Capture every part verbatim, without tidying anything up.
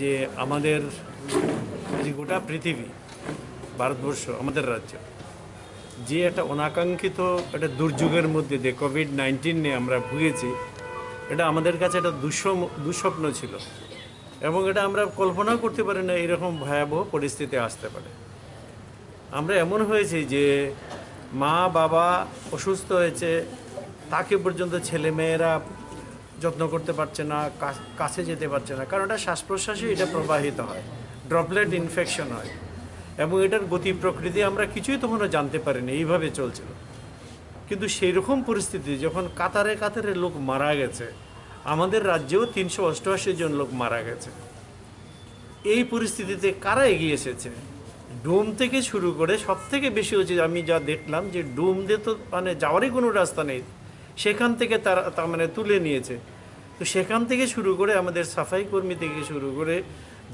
যে আমাদের যে গোটা পৃথিবী ভারতবর্ষ আমাদের রাজ্য যে একটা অনাকাঙ্ক্ষিত একটা দুর্যোগের মধ্যে দিয়ে কোভিড নাইন্টিন নিয়ে আমরা ভুগেছি, এটা আমাদের কাছে একটা দুঃস্বপ্ন ছিল এবং এটা আমরা কল্পনা করতে পারি না এরকম ভয়াবহ পরিস্থিতি আসতে পারে। আমরা এমন হয়েছি যে মা বাবা অসুস্থ হয়েছে, তাকে পর্যন্ত ছেলে মেয়েরা যত্ন করতে পারছে না, কাছে যেতে পারছে না, কারণ এটা শ্বাস প্রশ্বাসে এটা প্রবাহিত হয়, ড্রপলেট ইনফেকশন হয় এবং এটার গতি প্রকৃতি আমরা কিছুই তখনও জানতে পারিনি, এইভাবে চলছিল। কিন্তু সেই রকম পরিস্থিতি যখন কাতারে কাতারে লোক মারা গেছে, আমাদের রাজ্যেও তিনশো অষ্টআশি জন লোক মারা গেছে। এই পরিস্থিতিতে কারা এগিয়ে এসেছে? ডুম থেকে শুরু করে সব থেকে বেশি হচ্ছে আমি যা দেখলাম যে ডুম দিয়ে তো মানে যাওয়ারই কোনো রাস্তা নেই, সেখান থেকে তারা তার মানে তুলে নিয়েছে। তো সেখান থেকে শুরু করে আমাদের সাফাই কর্মী থেকে শুরু করে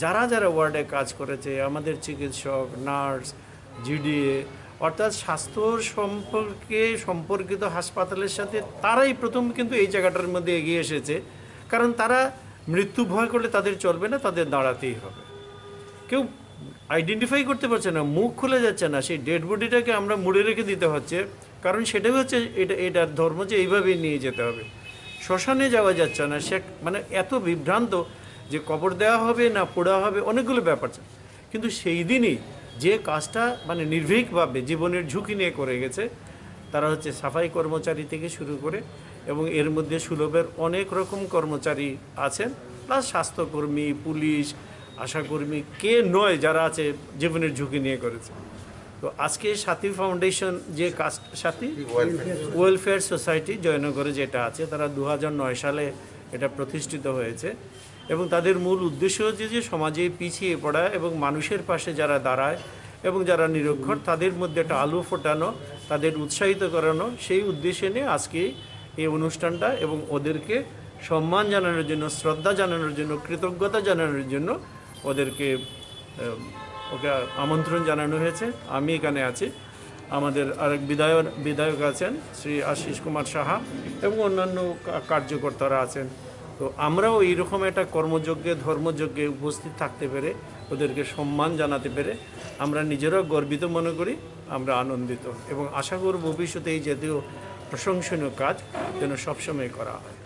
যারা যারা ওয়ার্ডে কাজ করেছে, আমাদের চিকিৎসক, নার্স, জিডিএ, অর্থাৎ স্বাস্থ্য সম্পর্কে সম্পর্কিত হাসপাতালের সাথে তারাই প্রথম কিন্তু এই জায়গাটার মধ্যে এগিয়ে এসেছে, কারণ তারা মৃত্যু ভয় করলে তাদের চলবে না, তাদের দাঁড়াতেই হবে। কেউ আইডেন্টিফাই করতে পারছে না, মুখ খুলে যাচ্ছে না, সেই ডেড বডিটাকে আমরা মুড়ে রেখে দিতে হচ্ছে, কারণ সেটাই হচ্ছে এটা এটার ধর্ম যে এইভাবেই নিয়ে যেতে হবে। শ্মশানে যাওয়া যাচ্ছে না, সে মানে এত বিভ্রান্ত যে কবর দেওয়া হবে না পোড়া হবে, অনেকগুলো ব্যাপার। কিন্তু সেই দিনই যে কাজটা মানে নির্ভীকভাবে জীবনের ঝুঁকি নিয়ে করে গেছে তারা হচ্ছে সাফাই কর্মচারী থেকে শুরু করে, এবং এর মধ্যে সুলভের অনেক রকম কর্মচারী আছেন, প্লাস স্বাস্থ্যকর্মী, পুলিশ, আশাকর্মী, কে নয় যারা আছে জীবনের ঝুঁকি নিয়ে করেছে। তো আজকে সাথী ফাউন্ডেশন যে কাজ, সাথী ওয়েলফেয়ার সোসাইটি জয়নগরে যেটা আছে, তারা দু হাজার নয় সালে এটা প্রতিষ্ঠিত হয়েছে এবং তাদের মূল উদ্দেশ্য হচ্ছে যে সমাজে পিছিয়ে পড়া এবং মানুষের পাশে যারা দাঁড়ায় এবং যারা নিরক্ষর তাদের মধ্যে একটা আলো ফোটানো, তাদের উৎসাহিত করানো, সেই উদ্দেশ্যে নিয়ে আজকে এই অনুষ্ঠানটা এবং ওদেরকে সম্মান জানানোর জন্য, শ্রদ্ধা জানানোর জন্য, কৃতজ্ঞতা জানানোর জন্য ওদেরকে ওকে আমন্ত্রণ জানানো হয়েছে। আমি এখানে আছি, আমাদের আরেক বিধায়ক বিধায়ক আছেন শ্রী আশিস কুমার সাহা এবং অন্যান্য কার্যকর্তারা আছেন। তো আমরাও এইরকম একটা কর্মযজ্ঞে ধর্মযজ্ঞে উপস্থিত থাকতে পেরে ওদেরকে সম্মান জানাতে পেরে আমরা নিজেরাও গর্বিত মনে করি, আমরা আনন্দিত এবং আশা করব ভবিষ্যতে এই জাতীয় প্রশংসনীয় কাজ যেন সবসময় করা হয়।